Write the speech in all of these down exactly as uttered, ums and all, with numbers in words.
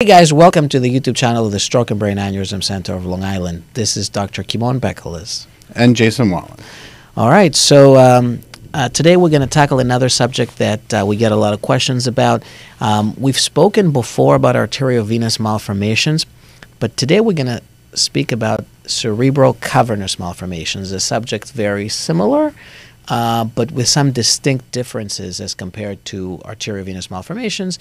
Hey guys, welcome to the YouTube channel of the Stroke and Brain Aneurysm Center of Long Island. This is Doctor Kimon Bekelis. And Jason Wallen. All right, so um, uh, today we're going to tackle another subject that uh, we get a lot of questions about. Um, we've spoken before about arteriovenous malformations, but today we're going to speak about cerebral cavernous malformations, a subject very similar, uh, but with some distinct differences as compared to arteriovenous malformations.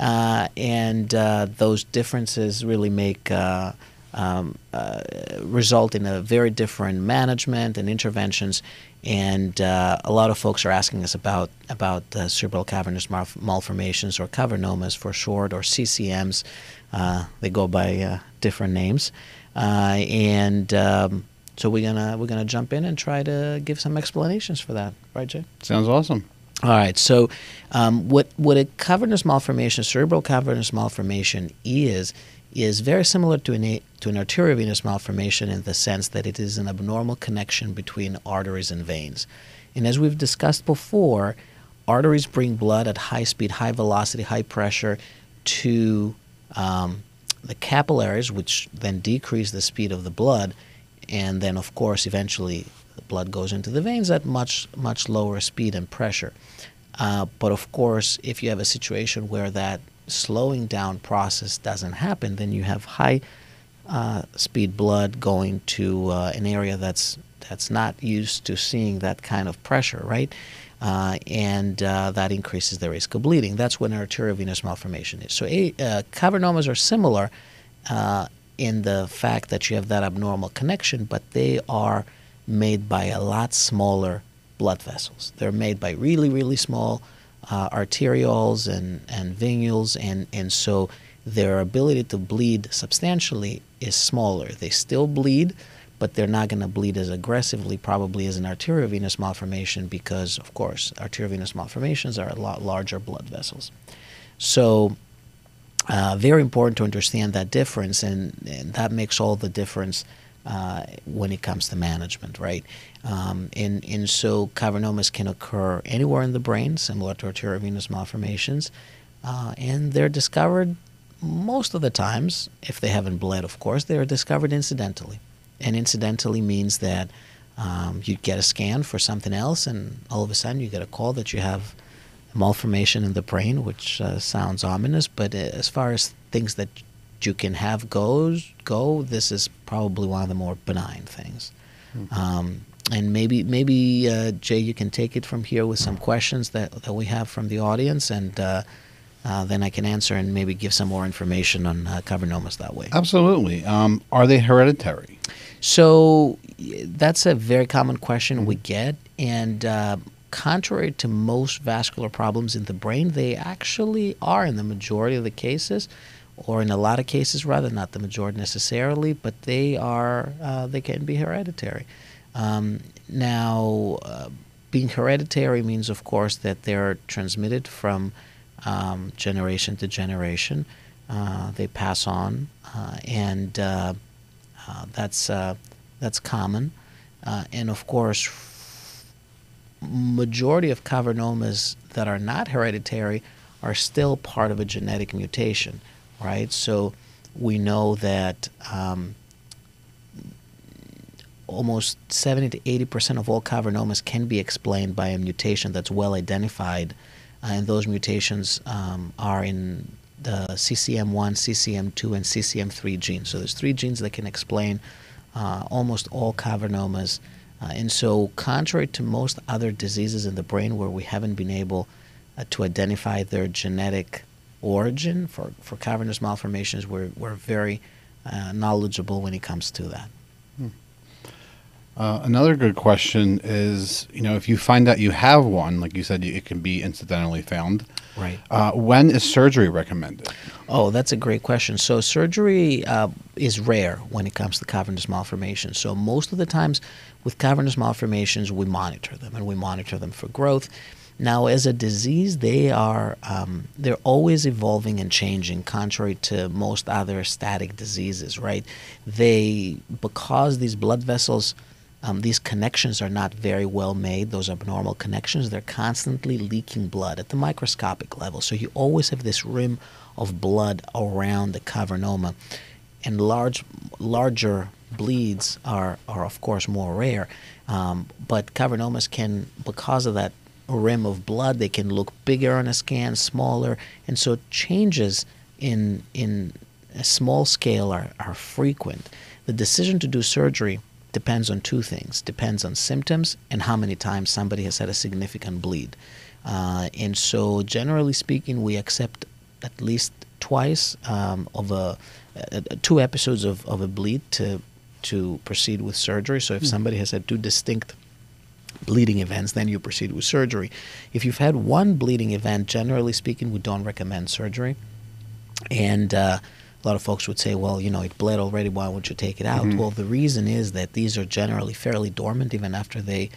Uh, and uh, those differences really make uh, um, uh, result in a very different management and interventions. And uh, a lot of folks are asking us about about uh, cerebral cavernous mal malformations or cavernomas for short, or C C Ms. Uh, they go by uh, different names, uh, and um, so we're gonna we're gonna jump in and try to give some explanations for that. Right, Jay? Sounds awesome. All right, so um, what, what a cavernous malformation, cerebral cavernous malformation is, is very similar to an, a, to an arteriovenous malformation in the sense that it is an abnormal connection between arteries and veins. And as we've discussed before, arteries bring blood at high speed, high velocity, high pressure to um, the capillaries, which then decrease the speed of the blood, and then, of course, eventually the blood goes into the veins at much, much lower speed and pressure. Uh, but of course, if you have a situation where that slowing down process doesn't happen, then you have high uh, speed blood going to uh, an area that's, that's not used to seeing that kind of pressure, right? Uh, and uh, that increases the risk of bleeding. That's what an arteriovenous malformation is. So a, uh, cavernomas are similar uh, in the fact that you have that abnormal connection, but they are made by a lot smaller blood vessels. They're made by really, really small uh, arterioles and, and venules, and, and so their ability to bleed substantially is smaller. They still bleed, but they're not going to bleed as aggressively probably as an arteriovenous malformation because, of course, arteriovenous malformations are a lot larger blood vessels. So uh, very important to understand that difference, and, and that makes all the difference Uh, when it comes to management, right? Um, and, and so cavernomas can occur anywhere in the brain, similar to arteriovenous malformations, uh, and they're discovered most of the times, if they haven't bled, of course, they're discovered incidentally. And incidentally means that um, you get a scan for something else, and all of a sudden you get a call that you have a malformation in the brain, which uh, sounds ominous, but as far as things that you can have goes go. This is probably one of the more benign things, mm-hmm. um, and maybe maybe uh, Jay, you can take it from here with some questions that that we have from the audience, and uh, uh, then I can answer and maybe give some more information on uh, cavernomas that way. Absolutely. Um, are they hereditary? So that's a very common question mm-hmm. we get, and uh, contrary to most vascular problems in the brain, they actually are in the majority of the cases. Or in a lot of cases, rather, not the majority necessarily, but they are uh, they can be hereditary. Um, now, uh, being hereditary means, of course, that they're transmitted from um, generation to generation. Uh, they pass on, uh, and uh, uh, that's uh, that's common. Uh, and of course, majority of cavernomas that are not hereditary are still part of a genetic mutation. Right, so we know that um, almost seventy to eighty percent of all cavernomas can be explained by a mutation that's well identified, uh, and those mutations um, are in the C C M one, C C M two, and C C M three genes. So there's three genes that can explain uh, almost all cavernomas, uh, and so contrary to most other diseases in the brain where we haven't been able uh, to identify their genetic origin for, for cavernous malformations, we're, we're very uh, knowledgeable when it comes to that. Hmm. Uh, another good question is, you know, if you find out you have one, like you said, it can be incidentally found. Right. Uh, when is surgery recommended? Oh, that's a great question. So surgery uh, is rare when it comes to cavernous malformations. So most of the times with cavernous malformations, we monitor them, and we monitor them for growth. Now, as a disease, they are um, they're always evolving and changing, contrary to most other static diseases, right? They, because these blood vessels, um, these connections are not very well made, those abnormal connections, they're constantly leaking blood at the microscopic level. So you always have this rim of blood around the cavernoma. And large, larger bleeds are, are of course, more rare. Um, but cavernomas can, because of that rim of blood, they can look bigger on a scan, smaller. And so changes in, in a small scale are, are frequent. The decision to do surgery depends on two things. Depends on symptoms and how many times somebody has had a significant bleed. Uh, and so generally speaking, we accept at least twice um, of a, a, a two episodes of, of a bleed to to proceed with surgery. So if somebody has had two distinct bleeding events, then you proceed with surgery. If you've had one bleeding event, generally speaking, we don't recommend surgery. And uh, a lot of folks would say, well, you know, it bled already, why wouldn't you take it out? Mm-hmm. Well, the reason is that these are generally fairly dormant even after they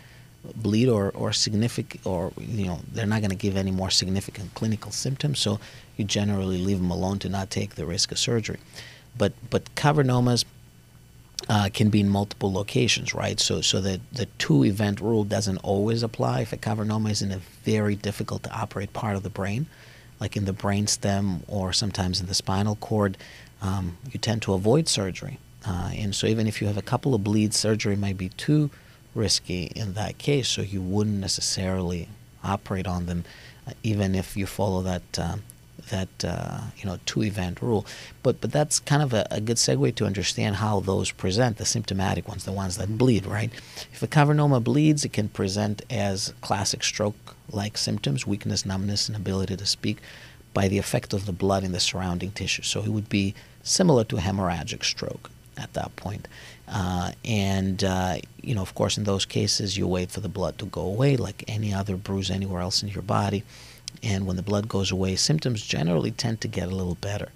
bleed or, or significant, or, you know, they're not going to give any more significant clinical symptoms. So you generally leave them alone to not take the risk of surgery. But, but cavernomas uh, can be in multiple locations, right? So, so the, the two-event rule doesn't always apply. If a cavernoma is in a very difficult to operate part of the brain, like in the brainstem or sometimes in the spinal cord, um, you tend to avoid surgery. Uh, and so even if you have a couple of bleeds, surgery might be too risky in that case, so you wouldn't necessarily operate on them, uh, even if you follow that, uh, that uh, you know, two-event rule. But, but that's kind of a, a good segue to understand how those present, the symptomatic ones, the ones that bleed, right? If a cavernoma bleeds, it can present as classic stroke-like symptoms, weakness, numbness, inability to speak, by the effect of the blood in the surrounding tissue. So it would be similar to a hemorrhagic stroke at that point. Uh, and, uh, you know, of course, in those cases, you wait for the blood to go away like any other bruise anywhere else in your body. And when the blood goes away, symptoms generally tend to get a little better.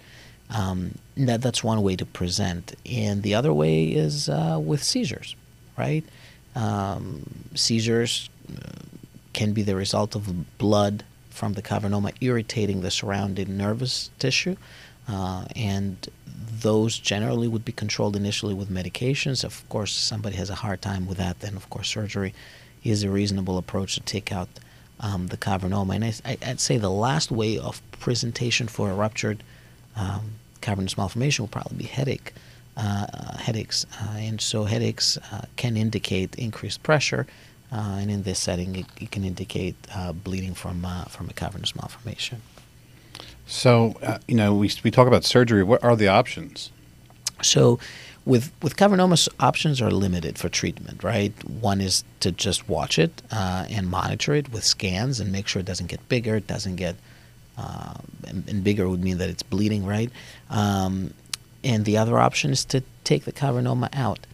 Um, that, that's one way to present. And the other way is uh, with seizures, right? Um, seizures uh, can be the result of blood from the cavernoma irritating the surrounding nervous tissue. Uh, and those generally would be controlled initially with medications. Of course, somebody has a hard time with that, then, of course, surgery is a reasonable approach to take out Um, the cavernoma. And I, I'd say the last way of presentation for a ruptured um, cavernous malformation will probably be headache, uh, uh, headaches. Uh, and so headaches uh, can indicate increased pressure, uh, and in this setting it, it can indicate uh, bleeding from, uh, from a cavernous malformation. So, uh, you know, we, we talk about surgery. What are the options? So with, with cavernomas, options are limited for treatment, right? One is to just watch it uh, and monitor it with scans and make sure it doesn't get bigger. It doesn't get, uh, and, and bigger would mean that it's bleeding, right? Um, and the other option is to take the cavernoma out.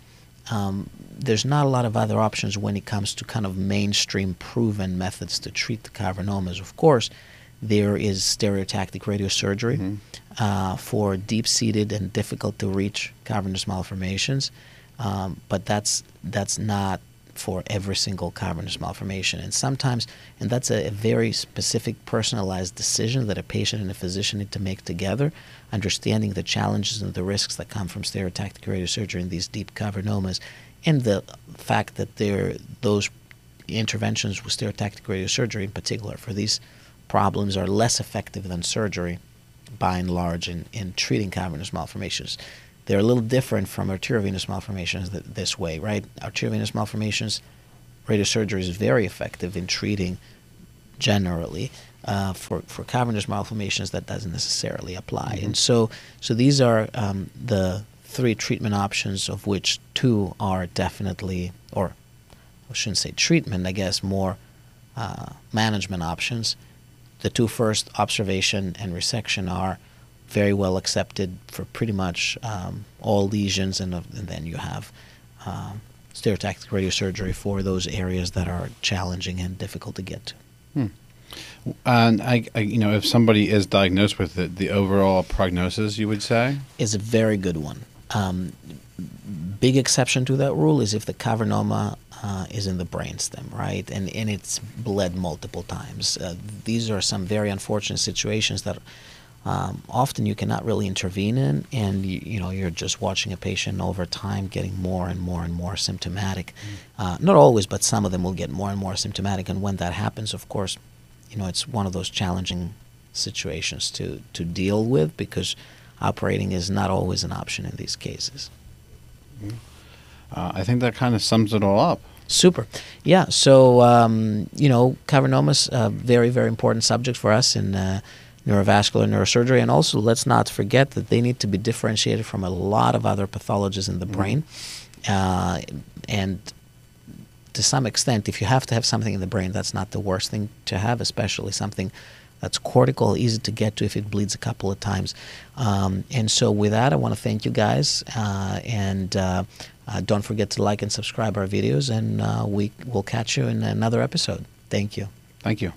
Um, there's not a lot of other options when it comes to kind of mainstream proven methods to treat the cavernomas. Of course, there is stereotactic radiosurgery mm-hmm. uh, for deep-seated and difficult-to-reach cavernous malformations, um, but that's, that's not for every single cavernous malformation. And sometimes, and that's a, a very specific personalized decision that a patient and a physician need to make together, understanding the challenges and the risks that come from stereotactic radiosurgery in these deep cavernomas, and the fact that there, those interventions with stereotactic radiosurgery in particular for these problems are less effective than surgery by and large in, in treating cavernous malformations. They're a little different from arteriovenous malformations th this way, right? Arteriovenous malformations, radiosurgery is very effective in treating generally. Uh, for, for cavernous malformations, that doesn't necessarily apply. Mm-hmm. And so, so these are um, the three treatment options, of which two are definitely, or I shouldn't say treatment, I guess more uh, management options. The two first, observation and resection, are very well accepted for pretty much um, all lesions, and, uh, and then you have um, stereotactic radiosurgery for those areas that are challenging and difficult to get to. Hmm. And I, I, you know, if somebody is diagnosed with it, the overall prognosis, you would say, is a very good one. Um, big exception to that rule is if the cavernoma Uh, is in the brainstem, right? And, and it's bled multiple times. Uh, these are some very unfortunate situations that um, often you cannot really intervene in, and you, you know, you're just watching a patient over time getting more and more and more symptomatic. Mm. Uh, not always, but some of them will get more and more symptomatic, and when that happens, of course, you know, it's one of those challenging situations to, to deal with, because operating is not always an option in these cases. Mm-hmm. uh, I think that kind of sums it all up. Super. Yeah, so, um, you know, cavernomas, uh, very, very important subject for us in uh, neurovascular neurosurgery. And also, let's not forget that they need to be differentiated from a lot of other pathologies in the mm-hmm. brain. Uh, and to some extent, if you have to have something in the brain, that's not the worst thing to have, especially something that's cortical, easy to get to if it bleeds a couple of times. Um, and so with that, I want to thank you guys. Uh, and uh, uh, don't forget to like and subscribe our videos, and uh, we will catch you in another episode. Thank you. Thank you.